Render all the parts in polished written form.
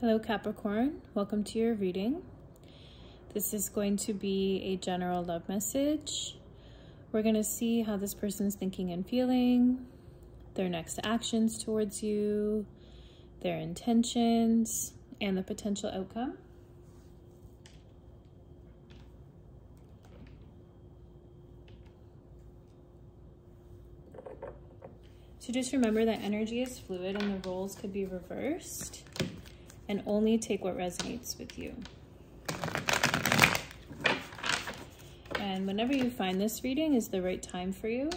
Hello Capricorn, welcome to your reading. This is going to be a general love message. We're going to see how this person's thinking and feeling, their next actions towards you, their intentions, and the potential outcome. So just remember that energy is fluid and the roles could be reversed. And only take what resonates with you. And whenever you find this reading is the right time for you.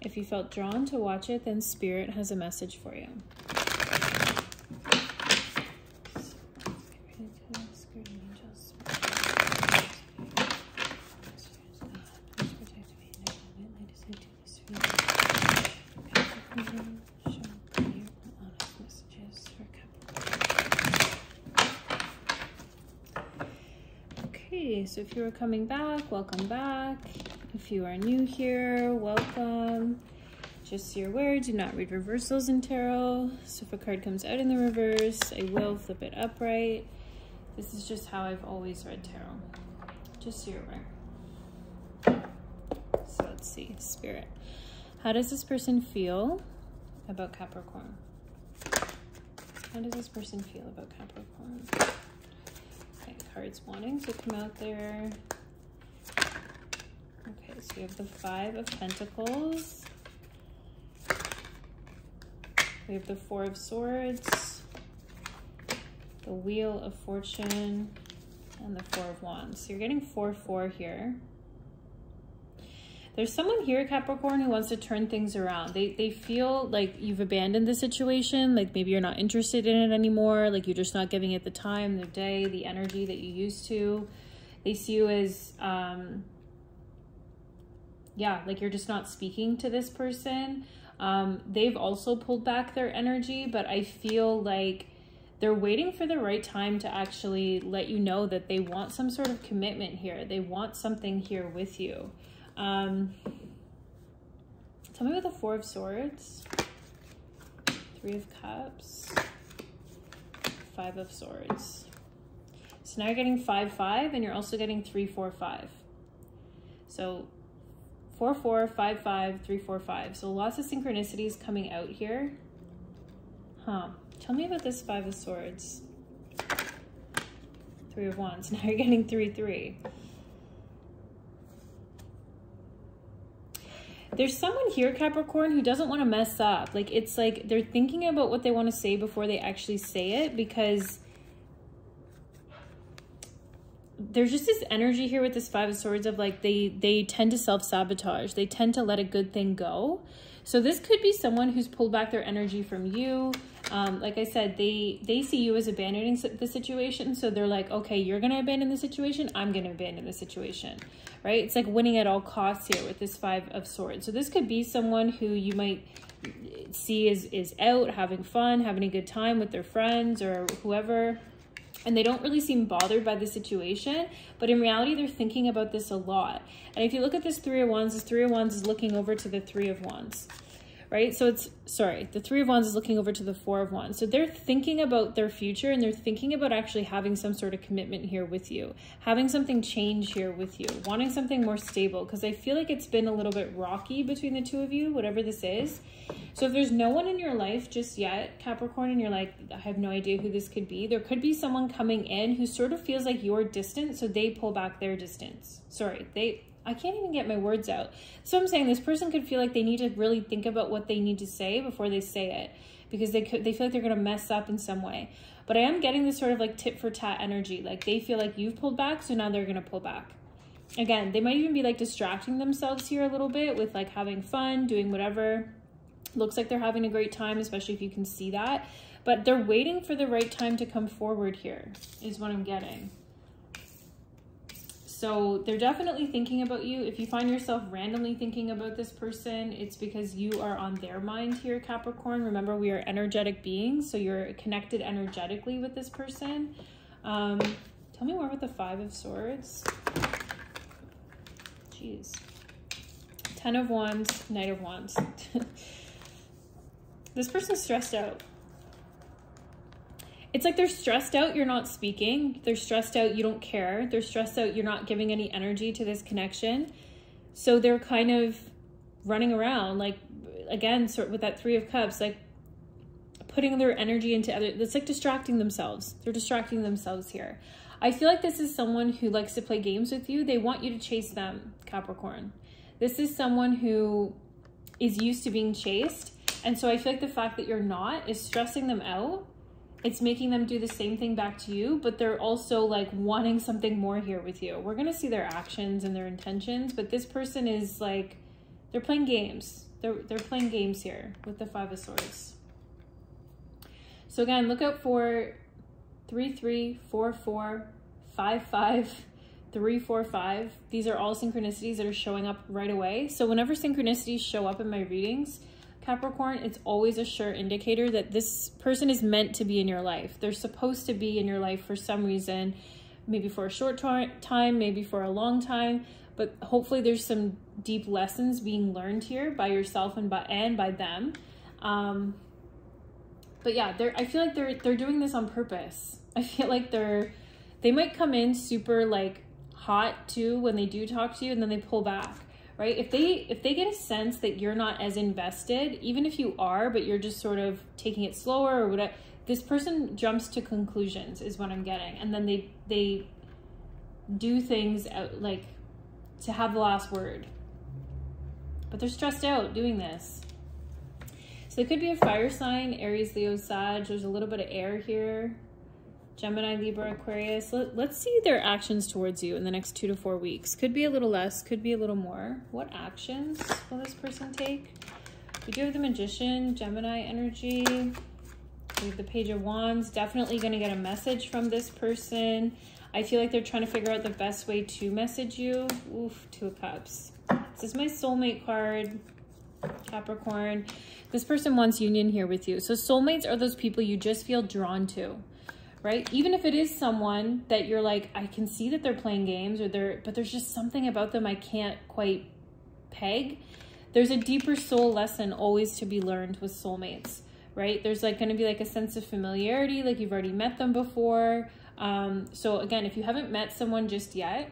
If you felt drawn to watch it, then Spirit has a message for you. So if you were coming back, welcome back. If you are new here, welcome. Just so you're aware, do not read reversals in tarot. So if a card comes out in the reverse, I will flip it upright. This is just how I've always read tarot. Just so you're aware. So let's see, Spirit. How does this person feel about Capricorn? How does this person feel about Capricorn? Cards wanting to come out there. Okay, so we have the Five of Pentacles. We have the Four of Swords, the Wheel of Fortune, and the Four of Wands. So you're getting 4-4 here. There's someone here, Capricorn, who wants to turn things around. They feel like you've abandoned the situation, like maybe you're not interested in it anymore, like you're just not giving it the time, the day, the energy that you used to. They see you as, yeah, like you're just not speaking to this person. They've also pulled back their energy, but I feel like they're waiting for the right time to actually let you know that they want some sort of commitment here. They want something here with you. Tell me about the Four of Swords, Three of Cups, Five of Swords. So now you're getting 5-5, and you're also getting 3-4-5. So 4-4, 5-5, 3-4-5. So lots of synchronicities coming out here. Huh. Tell me about this Five of Swords, Three of Wands. Now you're getting 3-3. There's someone here, Capricorn, who doesn't want to mess up. Like, it's like they're thinking about what they want to say before they actually say it, because there's just this energy here with this Five of Swords of like they tend to self-sabotage. They tend to let a good thing go. So this could be someone who's pulled back their energy from you. Like I said, they see you as abandoning the situation. So they're like, okay, you're going to abandon the situation. I'm going to abandon the situation, right? It's like winning at all costs here with this Five of Swords. So this could be someone who you might see is out having fun, having a good time with their friends or whoever. And they don't really seem bothered by the situation, but in reality, they're thinking about this a lot. And if you look at this Three of Wands, this Three of Wands is looking over to the Three of Wands, right? So it's, sorry, the Three of Wands is looking over to the Four of Wands. So they're thinking about their future, and they're thinking about actually having some sort of commitment here with you, having something change here with you, wanting something more stable, because I feel like it's been a little bit rocky between the two of you, whatever this is. So if there's no one in your life just yet, Capricorn, and you're like, I have no idea who this could be, there could be someone coming in who sort of feels like you're distant, so they pull back their distance. Sorry, I can't even get my words out. So I'm saying this person could feel like they need to really think about what they need to say before they say it, because they feel like they're going to mess up in some way. But I am getting this sort of like tit for tat energy. Like they feel like you've pulled back, so now they're going to pull back. Again, they might even be like distracting themselves here a little bit with like having fun, doing whatever. Looks like they're having a great time, especially if you can see that. But they're waiting for the right time to come forward here is what I'm getting. So they're definitely thinking about you. If you find yourself randomly thinking about this person, it's because you are on their mind here, Capricorn. Remember, we are energetic beings, so you're connected energetically with this person. Tell me more about the Five of Swords. Jeez. Ten of Wands, Knight of Wands. This person's stressed out. It's like they're stressed out, you're not speaking. They're stressed out, you don't care. They're stressed out, you're not giving any energy to this connection. So they're kind of running around, like, again, sort of with that Three of Cups, like putting their energy into other, that's like distracting themselves. They're distracting themselves here. I feel like this is someone who likes to play games with you. They want you to chase them, Capricorn. This is someone who is used to being chased. And so I feel like the fact that you're not is stressing them out. It's making them do the same thing back to you, but they're also like wanting something more here with you. We're going to see their actions and their intentions, but this person is like, they're playing games. They're playing games here with the Five of Swords. So again, look out for 3, 3, 4, 4, 5, 5, 3, 4, 5. These are all synchronicities that are showing up right away. So whenever synchronicities show up in my readings, Capricorn, it's always a sure indicator that this person is meant to be in your life. They're supposed to be in your life for some reason, maybe for a short time, maybe for a long time, but hopefully there's some deep lessons being learned here by yourself and by them. But yeah, I feel like they're doing this on purpose. I feel like they might come in super like hot too when they do talk to you, and then they pull back. Right? If they get a sense that you're not as invested, even if you are, but you're just sort of taking it slower or whatever, this person jumps to conclusions is what I'm getting. And then they do things out, like to have the last word, but they're stressed out doing this. So it could be a fire sign, Aries, Leo, Sag. There's a little bit of air here. Gemini, Libra, Aquarius. Let's see their actions towards you in the next 2 to 4 weeks. Could be a little less, could be a little more. What actions will this person take? We do have the Magician, Gemini energy. We have the Page of Wands. Definitely going to get a message from this person. I feel like they're trying to figure out the best way to message you. Oof, Two of Cups. This is my soulmate card, Capricorn. This person wants union here with you. So soulmates are those people you just feel drawn to. Right? Even if it is someone that you're like, I can see that they're playing games, or but there's just something about them I can't quite peg. There's a deeper soul lesson always to be learned with soulmates, right? There's like going to be like a sense of familiarity, like you've already met them before. So again, if you haven't met someone just yet,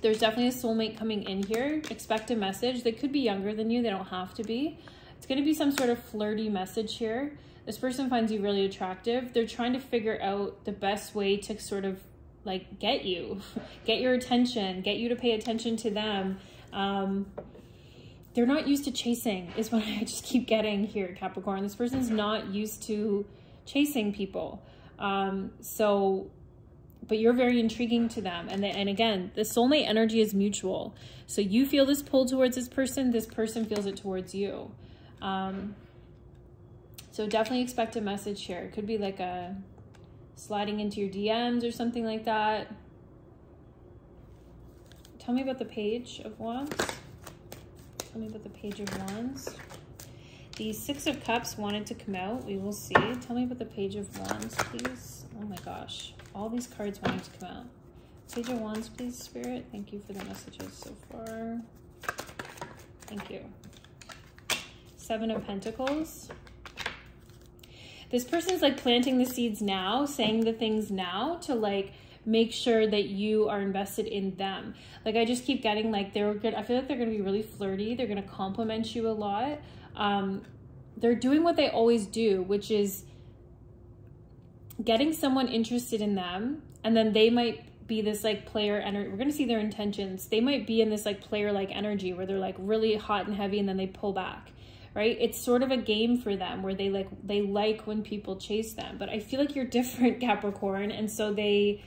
there's definitely a soulmate coming in here. Expect a message. They could be younger than you. They don't have to be. It's going to be some sort of flirty message here. This person finds you really attractive. They're trying to figure out the best way to sort of like get you, get your attention, get you to pay attention to them. They're not used to chasing is what I just keep getting here, Capricorn. This person's not used to chasing people. But you're very intriguing to them. And again, the soulmate energy is mutual. So you feel this pull towards this person feels it towards you. So definitely expect a message here. It could be like a sliding into your DMs or something like that. Tell me about the Page of Wands. Tell me about the Page of Wands. The Six of Cups wanted to come out. We will see. Tell me about the Page of Wands, please. Oh my gosh. All these cards wanted to come out. Page of Wands, please, Spirit. Thank you for the messages so far. Thank you. Seven of Pentacles. This person's like planting the seeds now, saying the things now to like make sure that you are invested in them. Like I just keep getting like they're good. I feel like they're going to be really flirty. They're going to compliment you a lot. They're doing what they always do, which is getting someone interested in them. And then they might be this like player energy. We're going to see their intentions. They might be in this like player like energy where they're like really hot and heavy and then they pull back. Right? It's sort of a game for them where they like when people chase them. But I feel like you're different, Capricorn. And so it's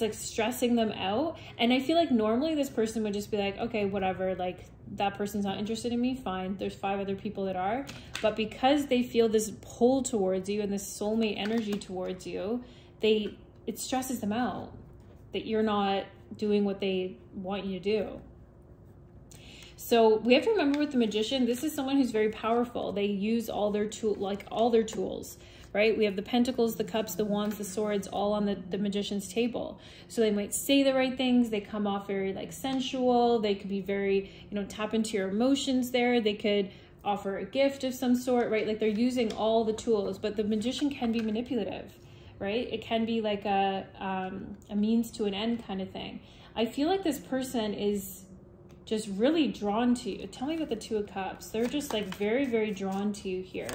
like stressing them out. And I feel like normally this person would just be like, okay, whatever, like that person's not interested in me. Fine. There's 5 other people that are, but because they feel this pull towards you and this soulmate energy towards you, it stresses them out that you're not doing what they want you to do. So we have to remember with the Magician, this is someone who's very powerful. They use all their tools, right? We have the Pentacles, the Cups, the Wands, the Swords, all on the Magician's table. So they might say the right things. They come off very like sensual. They could be very, tap into your emotions there. They could offer a gift of some sort, right? Like they're using all the tools, but the Magician can be manipulative, right? It can be like a means to an end kind of thing. I feel like this person is just really drawn to you. Tell me about the Two of Cups. They're just like very, very drawn to you here.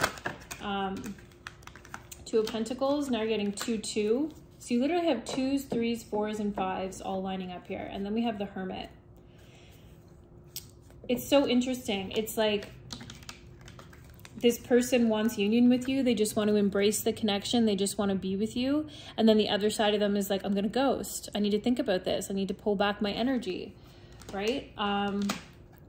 Two of Pentacles, now you're getting 2, 2. So you literally have 2s, 3s, 4s, and 5s all lining up here. And then we have the Hermit. It's so interesting. It's like this person wants union with you. They just want to embrace the connection. They just want to be with you. And then the other side of them is like, I'm going to ghost. I need to think about this. I need to pull back my energy, right?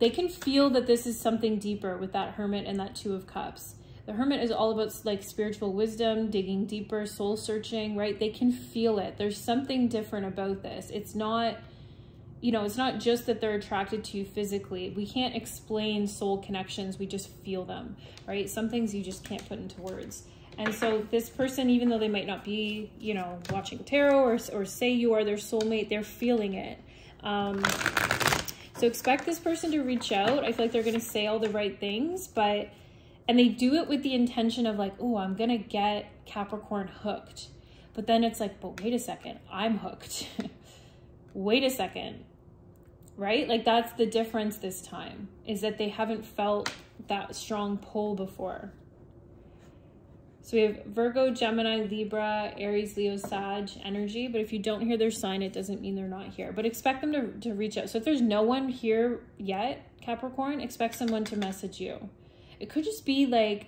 They can feel that this is something deeper with that Hermit and that Two of Cups. The Hermit is all about like spiritual wisdom, digging deeper, soul searching, right? They can feel it. There's something different about this. It's not, you know, it's not just that they're attracted to you physically. We can't explain soul connections. We just feel them, right? Some things you just can't put into words. And so this person, even though they might not be, you know, watching tarot or say you are their soulmate, they're feeling it. So expect this person to reach out. I feel like they're going to say all the right things, but, and they do it with the intention of like, oh, I'm going to get Capricorn hooked. But then it's like, but wait a second, I'm hooked. Wait a second, right? Like that's the difference this time, is that they haven't felt that strong pull before. So we have Virgo, Gemini, Libra, Aries, Leo, Sag energy. But if you don't hear their sign, it doesn't mean they're not here. But expect them to reach out. So if there's no one here yet, Capricorn, expect someone to message you. It could just be like,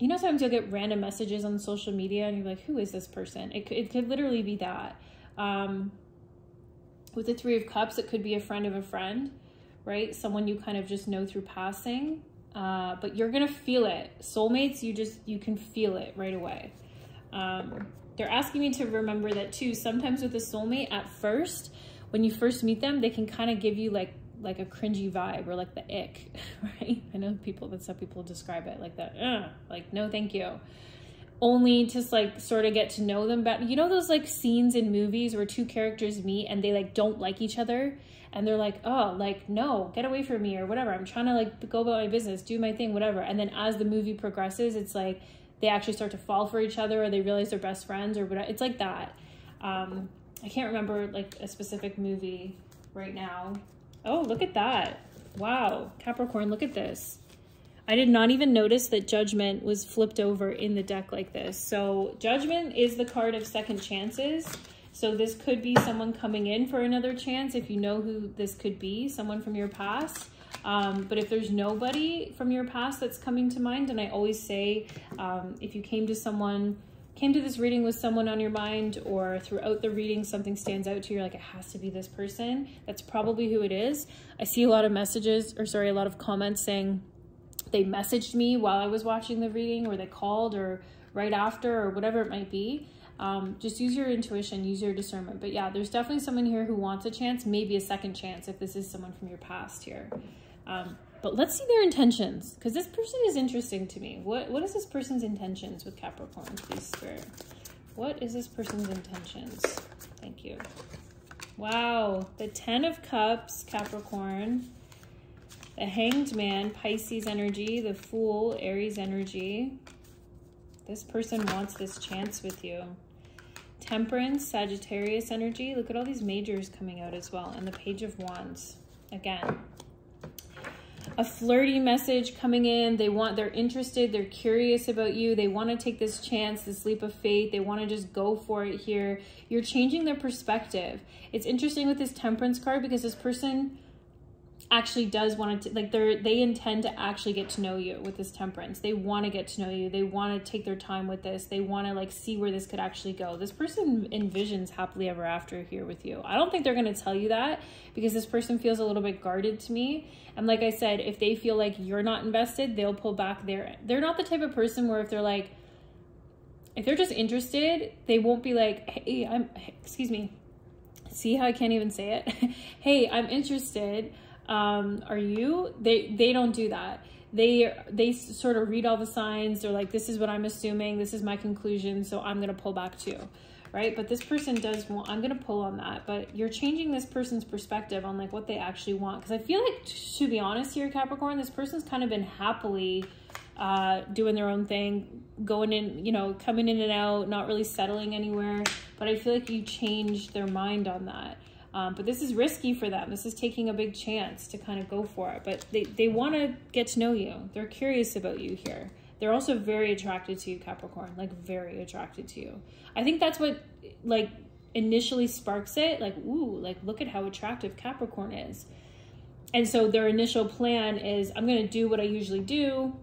you know, sometimes you'll get random messages on social media and you're like, who is this person? It could literally be that. With the Three of Cups, it could be a friend of a friend, right? Someone you kind of just know through passing, but you're going to feel it. Soulmates, you can feel it right away. They're asking me to remember that too. Sometimes with a soulmate at first, when you first meet them, they can kind of give you like a cringy vibe or like the ick, right? I know people, that's how people describe it, like that, like, no, thank you. Only just like sort of get to know them better. You know those like scenes in movies where two characters meet and they like don't like each other and they're like, oh, like, no, get away from me or whatever. I'm trying to like go about my business, do my thing, whatever. And then as the movie progresses, it's like they actually start to fall for each other or they realize they're best friends or whatever. It's like that. I can't remember like a specific movie right now. Oh, look at that. Wow. Capricorn, look at this. I did not even notice that Judgment was flipped over in the deck like this. So Judgment is the card of second chances. So this could be someone coming in for another chance, if you know who this could be, someone from your past. But if there's nobody from your past that's coming to mind, and I always say, if you came to this reading with someone on your mind, or throughout the reading something stands out to you, you're like, it has to be this person, that's probably who it is. I see a lot of messages, or sorry, a lot of comments saying, they messaged me while I was watching the reading, or they called, or right after, or whatever it might be. Just use your intuition, use your discernment. But yeah, there's definitely someone here who wants a chance, maybe a second chance if this is someone from your past here. But let's see their intentions, because this person is interesting to me. What is this person's intentions with Capricorn, please, Spirit? What is this person's intentions? Thank you. Wow, the 10 of Cups, Capricorn. The Hanged Man, Pisces energy. The Fool, Aries energy. This person wants this chance with you. Temperance, Sagittarius energy. Look at all these majors coming out as well. And the Page of Wands. Again, a flirty message coming in. They're interested. They're curious about you. They want to take this chance, this leap of faith. They want to just go for it here. You're changing their perspective. It's interesting with this Temperance card because this person actually does want to, like, they intend to actually get to know you with this Temperance. They want to get to know you. They want to take their time with this. They want to like see where this could actually go. This person envisions happily ever after here with you. I don't think they're going to tell you that because this person feels a little bit guarded to me. And like I said, if they feel like you're not invested, they'll pull back their, they're not the type of person where if they're like, if they're just interested, they won't be like, hey, excuse me, see how I can't even say it. Hey, I'm interested. Are you? They don't do that. They sort of read all the signs. They're like, this is what I'm assuming. This is my conclusion. So I'm going to pull back too, right? But this person does want, I'm going to pull on that, but you're changing this person's perspective on like what they actually want. Because I feel like, to be honest here, Capricorn, this person's kind of been happily doing their own thing, going in, you know, coming in and out, not really settling anywhere. But I feel like you changed their mind on that. But this is risky for them. This is taking a big chance to kind of go for it. But they want to get to know you. They're curious about you here. They're also very attracted to you, Capricorn, like very attracted to you. I think that's what like initially sparks it. Like, ooh, like look at how attractive Capricorn is. And so their initial plan is, I'm going to do what I usually do,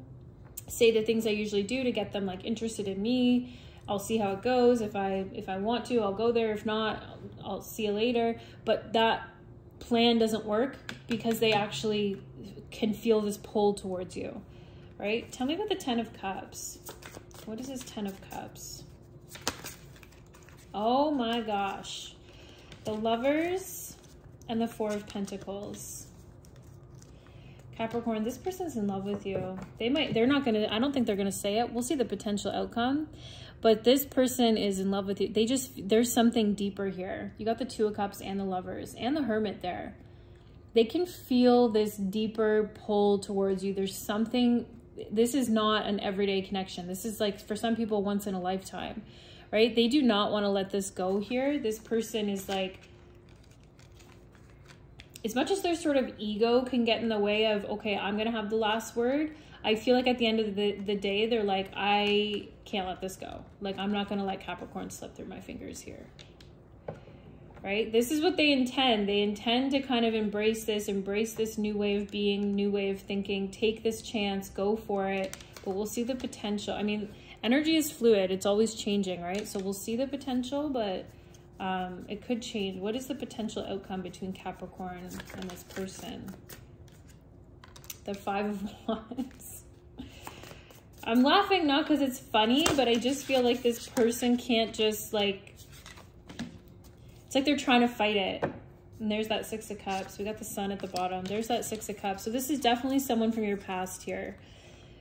say the things I usually do to get them like interested in me. I'll see how it goes. If I want to, I'll go there. If not, I'll see you later. But that plan doesn't work because they actually can feel this pull towards you, right? Tell me about the Ten of Cups. What is this Ten of Cups? Oh my gosh. The Lovers and the Four of Pentacles. Capricorn, this person's in love with you. They're not going to, I don't think they're going to say it. We'll see the potential outcome. But this person is in love with you. There's something deeper here. You got the Two of Cups and the Lovers and the Hermit there. They can feel this deeper pull towards you. There's something, this is not an everyday connection. This is like, for some people, once in a lifetime, right? They do not want to let this go here. This person is like, as much as their sort of ego can get in the way of, okay, I'm going to have the last word, I feel like at the end of the day, they're like, I can't let this go. Like, I'm not going to let Capricorn slip through my fingers here, right? This is what they intend. They intend to kind of embrace this new way of being, new way of thinking, take this chance, go for it. But we'll see the potential. I mean, energy is fluid. It's always changing, right? So we'll see the potential, but it could change. What is the potential outcome between Capricorn and this person? The Five of Wands. I'm laughing not because it's funny, but I just feel like this person can't just like, it's like they're trying to fight it. And there's that Six of Cups. We got the Sun at the bottom. There's that Six of Cups. So this is definitely someone from your past here,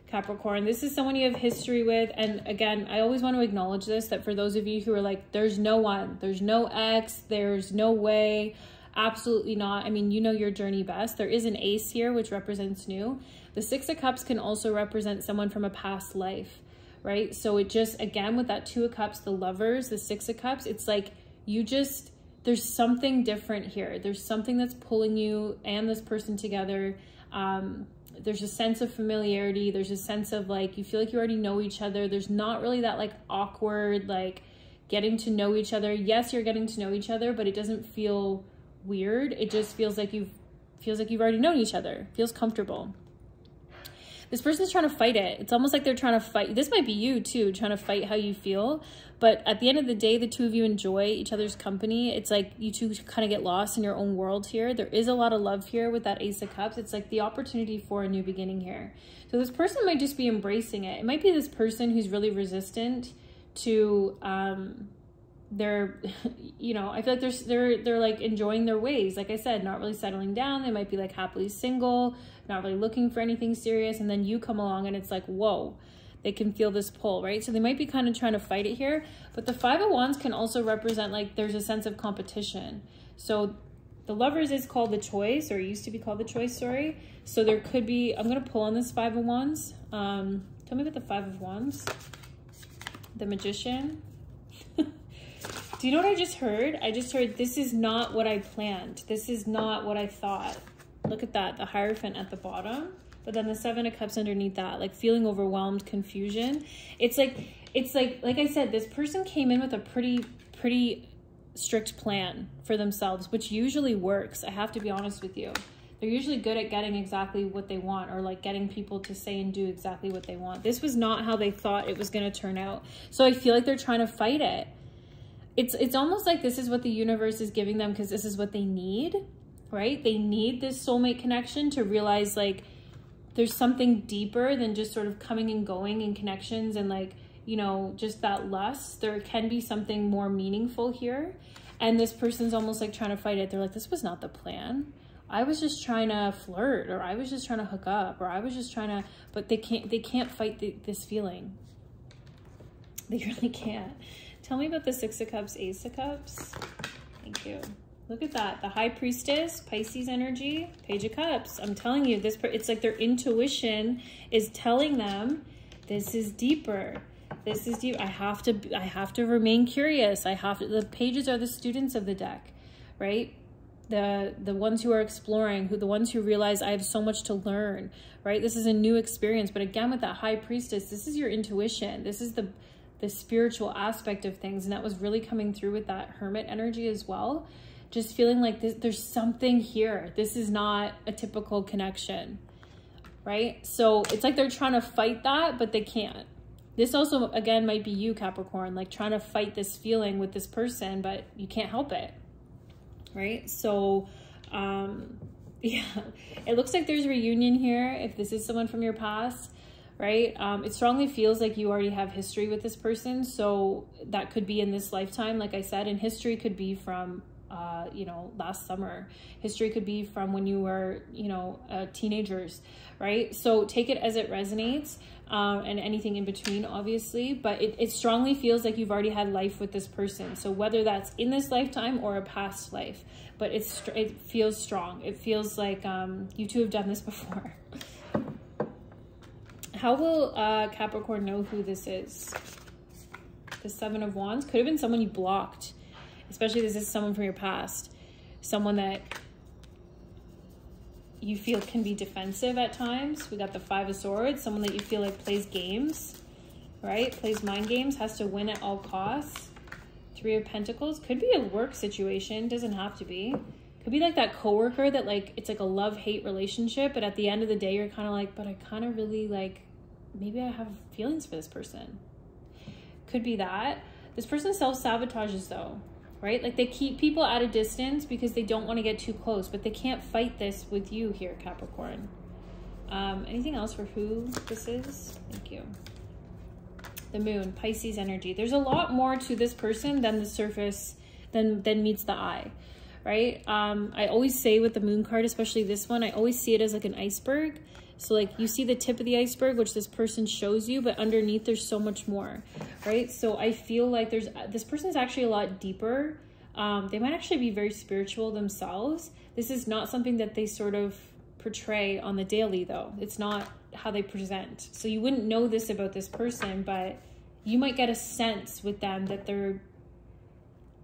Capricorn. This is someone you have history with. And again, I always want to acknowledge this, that for those of you who are like, there's no one, there's no ex, there's no way, absolutely not. I mean, you know your journey best. There is an Ace here, which represents new. The Six of Cups can also represent someone from a past life, right? So it just, again, with that Two of Cups, the Lovers, the Six of Cups, it's like you just, there's something different here. There's something that's pulling you and this person together. There's a sense of familiarity. There's a sense of like, you feel like you already know each other. There's not really that like awkward, like getting to know each other. Yes, you're getting to know each other, but it doesn't feel weird. It just feels like you've already known each other. Feels comfortable. This person's trying to fight it. It's almost like they're trying to fight. This might be you too, trying to fight how you feel. But at the end of the day, the two of you enjoy each other's company. It's like you two kind of get lost in your own world here. There is a lot of love here with that Ace of Cups. It's like the opportunity for a new beginning here. So this person might just be embracing it. It might be this person who's really resistant to their, you know, I feel like they're like enjoying their ways. Like I said, not really settling down. They might be like happily single, not really looking for anything serious. And then you come along and it's like, whoa, they can feel this pull, right? So they might be kind of trying to fight it here, but the Five of Wands can also represent like, there's a sense of competition. So the Lovers is called the Choice, or used to be called the Choice, sorry. So there could be, I'm going to pull on this Five of Wands. Tell me about the Five of Wands, the Magician. Do you know what I just heard? I just heard, this is not what I planned. This is not what I thought. Look at that, the Hierophant at the bottom, but then the Seven of Cups underneath that, like feeling overwhelmed, confusion. It's like I said, this person came in with a pretty strict plan for themselves, which usually works. I have to be honest with you. They're usually good at getting exactly what they want, or like getting people to say and do exactly what they want. This was not how they thought it was going to turn out. So I feel like they're trying to fight it. It's almost like this is what the universe is giving them, because this is what they need, right? They need this soulmate connection to realize like there's something deeper than just sort of coming and going in connections and like, you know, just that lust. There can be something more meaningful here. And this person's almost like trying to fight it. They're like, this was not the plan. I was just trying to flirt, or I was just trying to hook up, or I was just trying to, but they can't fight this feeling. They really can't. Tell me about the Six of Cups, Ace of Cups. Thank you. Look at that. The High Priestess, Pisces energy, Page of Cups. I'm telling you, this, it's like their intuition is telling them, this is deeper. This is deep. I have to remain curious. The pages are the students of the deck, right? The ones who are exploring, the ones who realize I have so much to learn, right? This is a new experience. But again, with that High Priestess, this is your intuition. This is the spiritual aspect of things. And that was really coming through with that Hermit energy as well. Just feeling like this, there's something here. This is not a typical connection, right? So it's like they're trying to fight that, but they can't. This also, again, might be you, Capricorn, like trying to fight this feeling with this person, but you can't help it, right? So, yeah, it looks like there's reunion here. If this is someone from your past, right? It strongly feels like you already have history with this person. So that could be in this lifetime, like I said, and history could be from, you know, last summer. History could be from when you were, you know, teenagers, right? So take it as it resonates, and anything in between, obviously, but it strongly feels like you've already had life with this person. So whether that's in this lifetime or a past life, but it feels strong. It feels like you two have done this before. How will Capricorn know who this is? The Seven of Wands could have been someone you blocked. Especially if this is someone from your past, someone that you feel can be defensive at times. We got the Five of Swords, someone that you feel like plays games, right? Plays mind games, has to win at all costs. Three of Pentacles, could be a work situation, doesn't have to be. Could be like that coworker that like, it's like a love-hate relationship, but at the end of the day, you're kind of like, but I kind of really like, maybe I have feelings for this person. Could be that. This person self-sabotages though. Right? Like they keep people at a distance because they don't want to get too close, but they can't fight this with you here, Capricorn. Anything else for who this is? Thank you. The Moon, Pisces energy. There's a lot more to this person than the surface, than meets the eye, right? I always say with the Moon card, especially this one, I always see it as like an iceberg. So like you see the tip of the iceberg, which this person shows you, but underneath there's so much more, right? So I feel like this person's actually a lot deeper. They might actually be very spiritual themselves. This is not something that they sort of portray on the daily though. It's not how they present. So you wouldn't know this about this person, but you might get a sense with them that they're,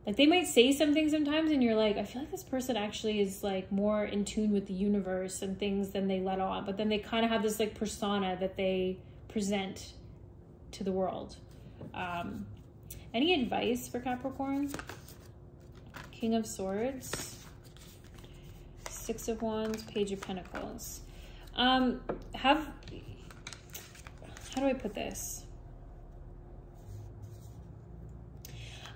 like they might say something sometimes and you're like, I feel like this person actually is like more in tune with the universe and things than they let on. But then they kind of have this like persona that they present to the world. Any advice for Capricorn? King of Swords, Six of Wands, Page of Pentacles. How do I put this?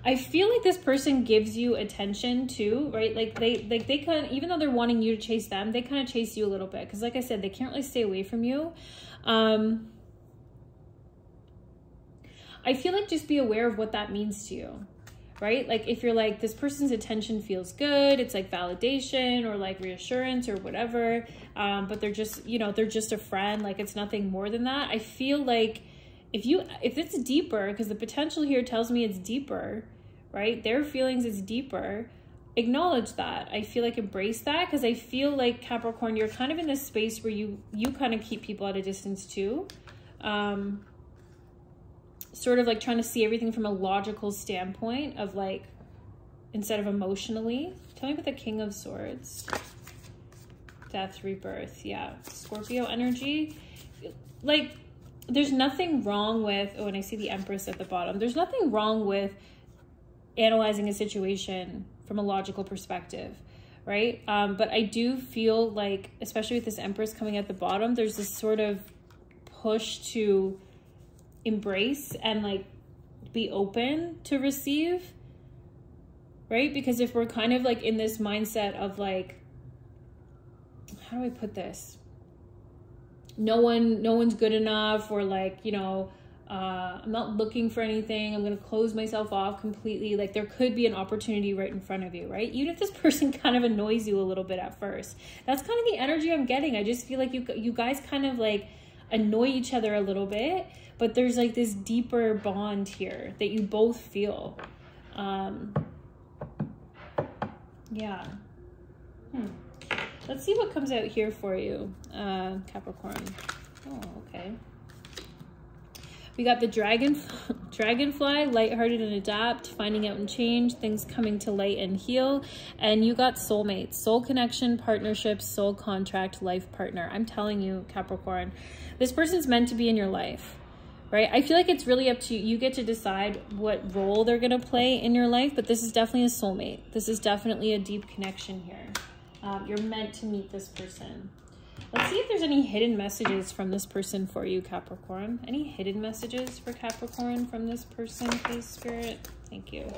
I feel like this person gives you attention too, right? Like they kind of, even though they're wanting you to chase them, they kind of chase you a little bit. Cause like I said, they can't really stay away from you. I feel like just be aware of what that means to you, right? Like if you're like, this person's attention feels good, it's like validation or like reassurance or whatever. But they're just, you know, they're just a friend. Like it's nothing more than that. I feel like if it's deeper, because the potential here tells me it's deeper, right? Their feelings is deeper. Acknowledge that. I feel like embrace that, because I feel like Capricorn, you're kind of in this space where you kind of keep people at a distance too. Sort of like trying to see everything from a logical standpoint of like, instead of emotionally. Tell me about the King of Swords. Death, rebirth. Yeah. Scorpio energy. Like, there's nothing wrong with, oh, and I see the Empress at the bottom. There's nothing wrong with analyzing a situation from a logical perspective, right? But I do feel like, especially with this Empress coming at the bottom, there's this sort of push to embrace and like be open to receive, right? Because if we're kind of like in this mindset of like, how do I put this? No one's good enough, or like, you know, I'm not looking for anything. I'm going to close myself off completely. Like there could be an opportunity right in front of you, right? Even if this person kind of annoys you a little bit at first, that's kind of the energy I'm getting. I just feel like you guys kind of like, annoy each other a little bit, but there's like this deeper bond here that you both feel. Yeah. Let's see what comes out here for you, Capricorn. Oh, okay. We got the dragonfly, lighthearted and adapt, finding out and change, things coming to light and heal. And you got soulmates, soul connection, partnership, soul contract, life partner. I'm telling you, Capricorn, this person's meant to be in your life, right? I feel like it's really up to you. You get to decide what role they're going to play in your life, but this is definitely a soulmate. This is definitely a deep connection here. You're meant to meet this person. Let's see if there's any hidden messages from this person for you, Capricorn. Any hidden messages for Capricorn from this person, please, Spirit? Thank you.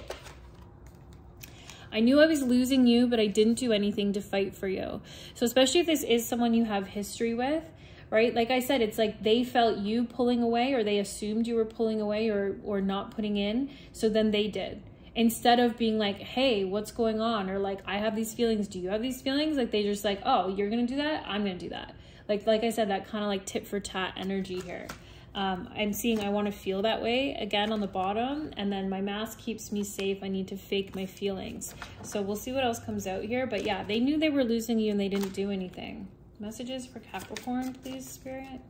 I knew I was losing you, but I didn't do anything to fight for you. So especially if this is someone you have history with, right? Like I said, it's like they felt you pulling away, or they assumed you were pulling away or not putting in. So then they did. Instead of being like, hey, what's going on? Or like, I have these feelings. Do you have these feelings? Like, they just like, oh, you're going to do that? I'm going to do that. Like I said, that kind of like tit for tat energy here. I'm seeing I want to feel that way again on the bottom. And then my mask keeps me safe. I need to fake my feelings. So we'll see what else comes out here. But yeah, they knew they were losing you and they didn't do anything. Messages for Capricorn, please, Spirit.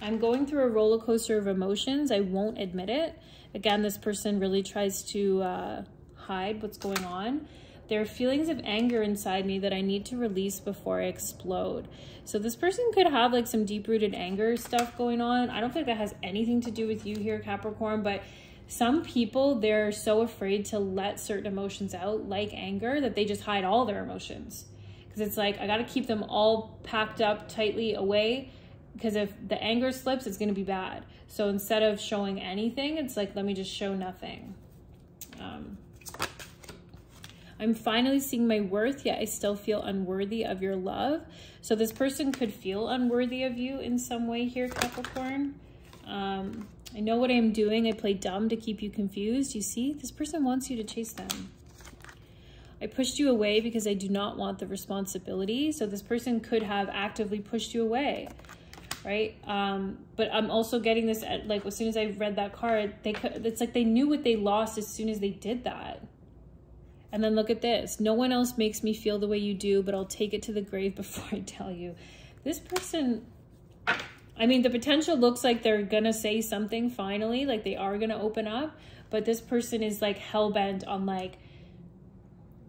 I'm going through a roller coaster of emotions. I won't admit it. Again, this person really tries to hide what's going on. There are feelings of anger inside me that I need to release before I explode. So this person could have like some deep-rooted anger stuff going on. I don't think that has anything to do with you here, Capricorn, but some people, they're so afraid to let certain emotions out, like anger, that they just hide all their emotions. Because it's like, I got to keep them all packed up tightly away, because if the anger slips, it's going to be bad. So instead of showing anything, it's like, let me just show nothing. I'm finally seeing my worth, yet I still feel unworthy of your love. So this person could feel unworthy of you in some way here, Capricorn. I know what I'm doing. I play dumb to keep you confused. You see, this person wants you to chase them. I pushed you away because I do not want the responsibility. So this person could have actively pushed you away. Right? But I'm also getting this at, like, as soon as I read that card, it's like they knew what they lost as soon as they did that. And then look at this. No one else makes me feel the way you do, but I'll take it to the grave before I tell you. This person, I mean, the potential looks like they're going to say something finally, like they are going to open up, but this person is like hell-bent on like,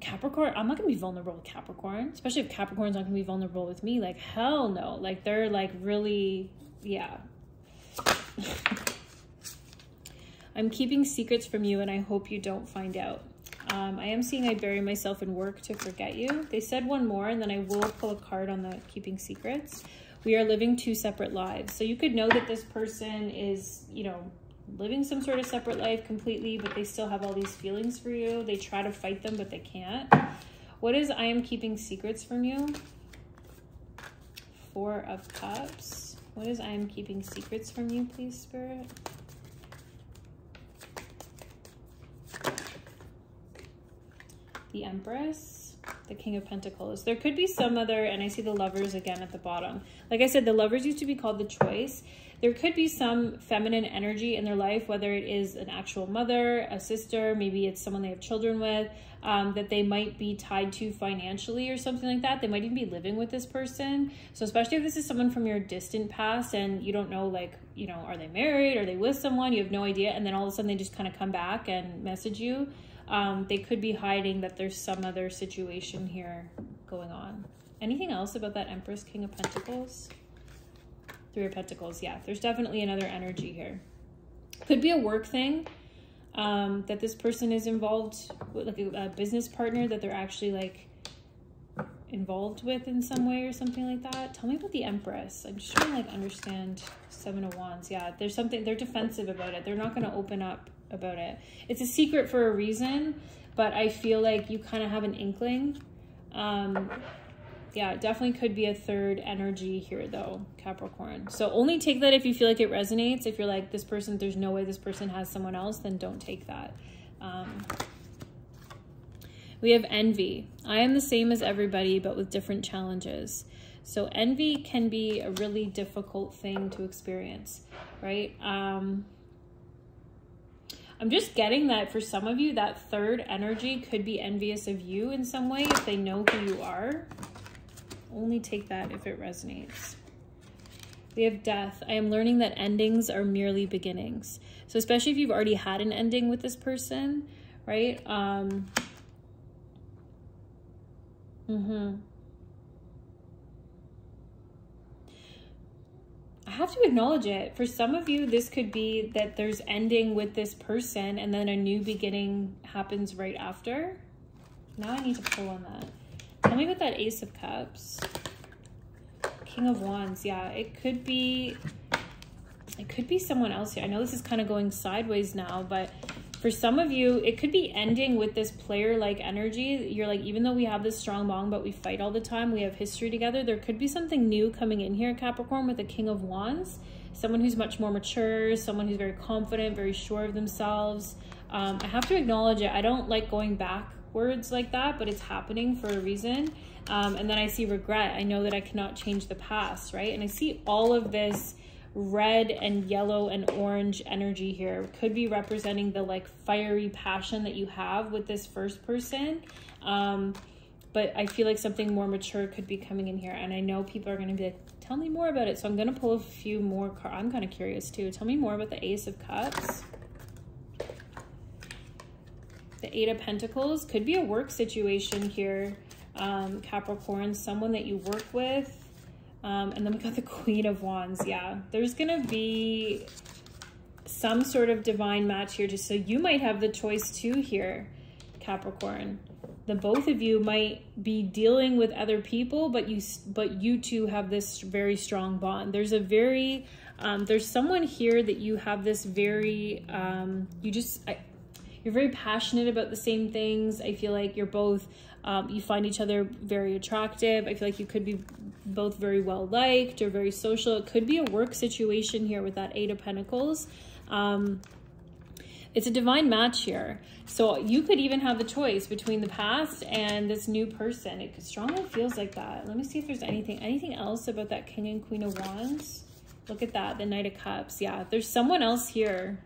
Capricorn, I'm not gonna be vulnerable with Capricorn, especially if Capricorn's not gonna be vulnerable with me. Like, hell no. Like, they're like really, yeah. I'm keeping secrets from you and I hope you don't find out. I am seeing I bury myself in work to forget you. They said one more and then I will pull a card on the keeping secrets. We are living two separate lives. So you could know that this person is, you know, living some sort of separate life completely, but they still have all these feelings for you. They try to fight them, but they can't. What is I am keeping secrets from you? Four of Cups. What is I am keeping secrets from you, please, Spirit? The Empress, the King of Pentacles. There could be some other, and I see the Lovers again at the bottom. Like I said, the Lovers used to be called the Choice. There could be some feminine energy in their life, whether it is an actual mother, a sister, maybe it's someone they have children with, that they might be tied to financially or something like that. They might even be living with this person. So especially if this is someone from your distant past and you don't know, like, you know, are they married? Are they with someone? You have no idea. And then all of a sudden they just kind of come back and message you. They could be hiding that there's some other situation here going on. Anything else about that Empress, King of Pentacles? Three of Pentacles, yeah. There's definitely another energy here. Could be a work thing that this person is involved with, like a business partner that they're actually like involved with in some way or something like that. Tell me about the Empress. I'm just trying to like understand Seven of Wands. Yeah, there's something, they're defensive about it. They're not going to open up about it. It's a secret for a reason, but I feel like you kind of have an inkling. Yeah, it definitely could be a third energy here though, Capricorn. So only take that if you feel like it resonates. If you're like, this person, there's no way this person has someone else, then don't take that. We have envy. I am the same as everybody, but with different challenges. So envy can be a really difficult thing to experience, right? I'm just getting that for some of you, that third energy could be envious of you in some way if they know who you are. Only take that if it resonates. We have death. I am learning that endings are merely beginnings. So especially if you've already had an ending with this person, right? I have to acknowledge it. For some of you, this could be that there's ending with this person and then a new beginning happens right after. Now I need to pull on that. Tell me about that Ace of Cups. King of Wands. Yeah, it could be someone else here. I know this is kind of going sideways now, but for some of you, it could be ending with this player-like energy. You're like, even though we have this strong bond, but we fight all the time, we have history together, there could be something new coming in here, Capricorn, with the King of Wands. Someone who's much more mature, someone who's very confident, very sure of themselves. I have to acknowledge it. I don't like going backwards like that, but it's happening for a reason. And then I see regret. I know that I cannot change the past, right? And I see all of this red and yellow and orange energy here. Could be representing the like fiery passion that you have with this first person. But I feel like something more mature could be coming in here. And I know people are going to be like, tell me more about it. So I'm going to pull a few more cards. I'm kind of curious too. Tell me more about the Ace of Cups. The Eight of Pentacles. Could be a work situation here, Capricorn, someone that you work with. And then we got the Queen of Wands. Yeah, there's going to be some sort of divine match here. Just so you might have the choice too here, Capricorn. The both of you might be dealing with other people, but you two have this very strong bond. There's a very, there's someone here that you have this very, you're very passionate about the same things. I feel like you're both, you find each other very attractive. I feel like you could be both very well liked or very social. It could be a work situation here with that Eight of Pentacles. It's a divine match here. So you could even have the choice between the past and this new person. It strongly feels like that. Let me see if there's anything else about that King and Queen of Wands. Look at that, the Knight of Cups. Yeah, there's someone else here.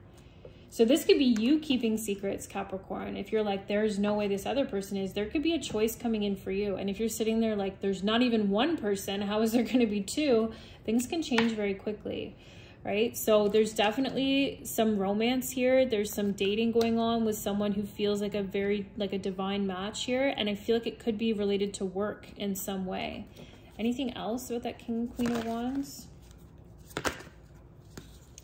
So this could be you keeping secrets, Capricorn. If you're like, there's no way this other person is, there could be a choice coming in for you. And if you're sitting there like, there's not even one person, how is there going to be two? Things can change very quickly, right? So there's definitely some romance here. There's some dating going on with someone who feels like a divine match here. And I feel like it could be related to work in some way. Anything else about that King and Queen of Wands?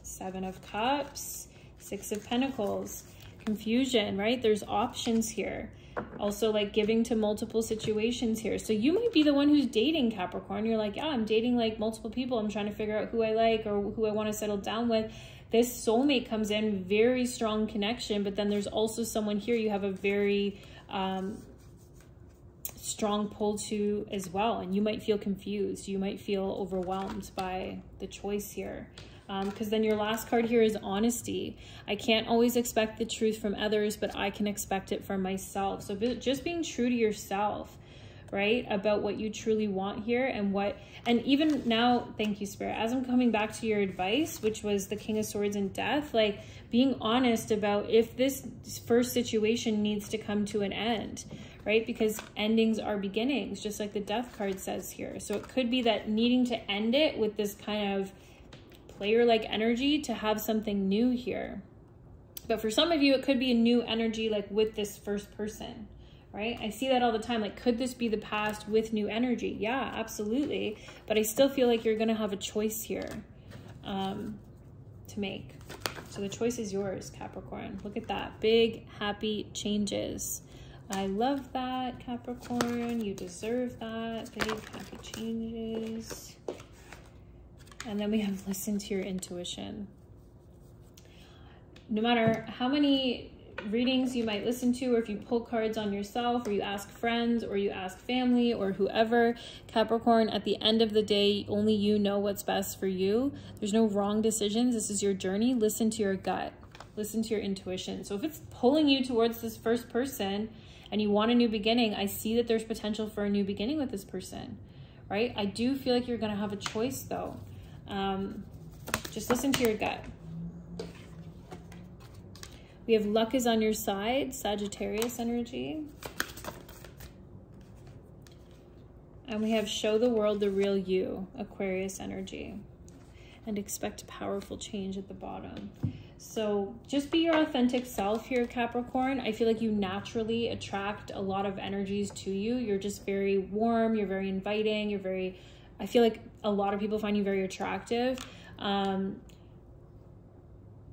Seven of Cups. Six of Pentacles, confusion, right? There's options here. Also like giving to multiple situations here. So you might be the one who's dating, Capricorn. You're like, yeah, I'm dating like multiple people. I'm trying to figure out who I like or who I want to settle down with. This soulmate comes in, very strong connection, but then there's also someone here you have a very strong pull to as well. And you might feel confused. You might feel overwhelmed by the choice here. Because then your last card here is honesty. I can't always expect the truth from others, but I can expect it from myself. So just being true to yourself, right? About what you truly want here and what, and even now, thank you, Spirit. As I'm coming back to your advice, which was the King of Swords and Death, like being honest about if this first situation needs to come to an end, right? Because endings are beginnings, just like the Death card says here. So it could be that needing to end it with this kind of player-like energy to have something new here. But for some of you, it could be a new energy like with this first person, right? I see that all the time. Like, could this be the past with new energy? Yeah, absolutely. But I still feel like you're going to have a choice here to make. So the choice is yours, Capricorn. Look at that. Big, happy changes. I love that, Capricorn. You deserve that. Big, happy changes. And then we have listened to your intuition. No matter how many readings you might listen to, or if you pull cards on yourself, or you ask friends, or you ask family, or whoever, Capricorn, at the end of the day, only you know what's best for you. There's no wrong decisions. This is your journey. Listen to your gut. Listen to your intuition. So if it's pulling you towards this first person and you want a new beginning, I see that there's potential for a new beginning with this person. right? I do feel like you're going to have a choice, though. Just listen to your gut. We have luck is on your side, Sagittarius energy. And we have show the world the real you, Aquarius energy. And expect powerful change at the bottom. So just be your authentic self here, Capricorn. I feel like you naturally attract a lot of energies to you. You're just very warm. You're very inviting. You're very, I feel like a lot of people find you very attractive.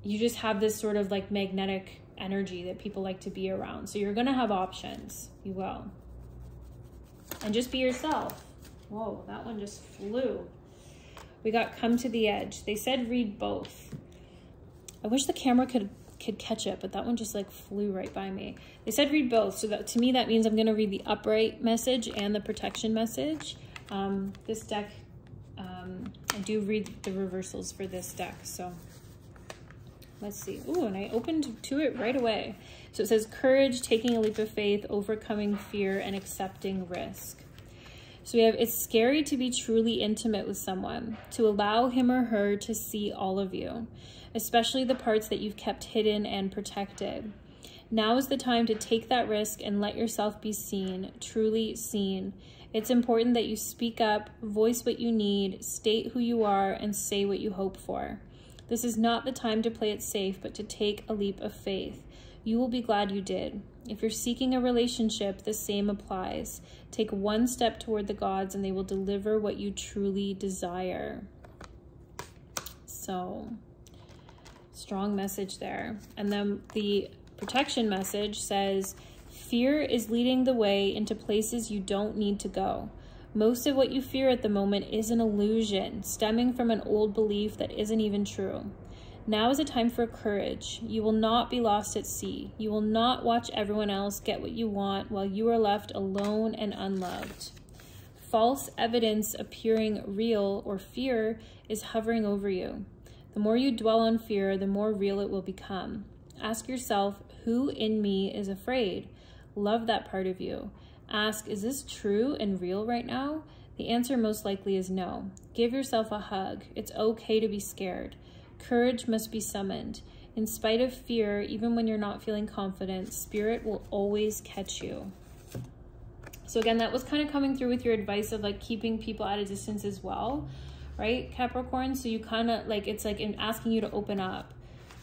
You just have this sort of like magnetic energy that people like to be around. So you're going to have options. You will. And just be yourself. Whoa, that one just flew. We got come to the edge. They said read both. I wish the camera could catch it, but that one just like flew right by me. They said read both. So that, to me, that means I'm going to read the upright message and the protection message. This deck, I do read the reversals for this deck. So let's see. Ooh, and I opened to it right away. So it says courage, taking a leap of faith, overcoming fear, and accepting risk. So we have, it's scary to be truly intimate with someone, to allow him or her to see all of you, especially the parts that you've kept hidden and protected. Now is the time to take that risk and let yourself be seen, truly seen. It's important that you speak up, voice what you need, state who you are, and say what you hope for. This is not the time to play it safe, but to take a leap of faith. You will be glad you did. If you're seeking a relationship, the same applies. Take one step toward the gods and they will deliver what you truly desire. So, strong message there. And then the protection message says, fear is leading the way into places you don't need to go. Most of what you fear at the moment is an illusion, stemming from an old belief that isn't even true. Now is a time for courage. You will not be lost at sea. You will not watch everyone else get what you want while you are left alone and unloved. False evidence appearing real or fear is hovering over you. The more you dwell on fear, the more real it will become. Ask yourself, who in me is afraid? Love that part of you. Ask, is this true and real right now? The answer most likely is no. Give yourself a hug. It's okay to be scared. Courage must be summoned. In spite of fear, even when you're not feeling confident, spirit will always catch you. So again, that was kind of coming through with your advice of like keeping people at a distance as well, right, Capricorn? So you kind of like, it's like in asking you to open up,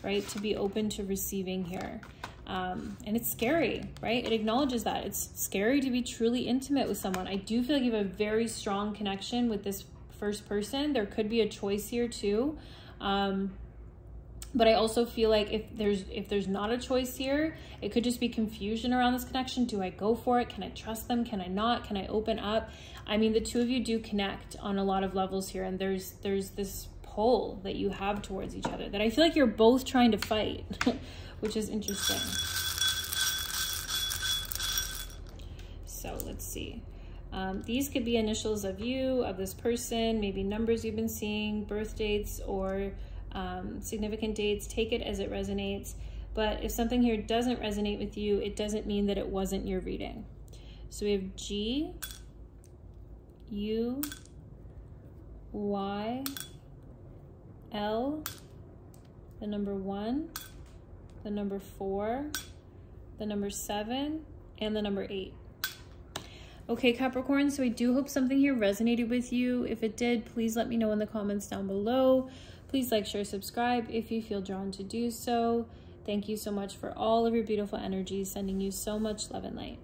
right? To be open to receiving here. And it's scary, right? It acknowledges that. It's scary to be truly intimate with someone. I do feel like you have a very strong connection with this first person. There could be a choice here too. But I also feel like if there's not a choice here, it could just be confusion around this connection. Do I go for it? Can I trust them? Can I not? Can I open up? I mean, the two of you do connect on a lot of levels here. And there's this pull that you have towards each other that I feel like you're both trying to fight, which is interesting. So let's see. These could be initials of you, of this person, maybe numbers you've been seeing, birth dates, or significant dates. Take it as it resonates. But if something here doesn't resonate with you, it doesn't mean that it wasn't your reading. So we have G, U, Y, L, the number 1, the number 4, the number 7, and the number 8. Okay, Capricorn, so I do hope something here resonated with you. If it did, please let me know in the comments down below. Please like, share, subscribe if you feel drawn to do so. Thank you so much for all of your beautiful energies. Sending you so much love and light.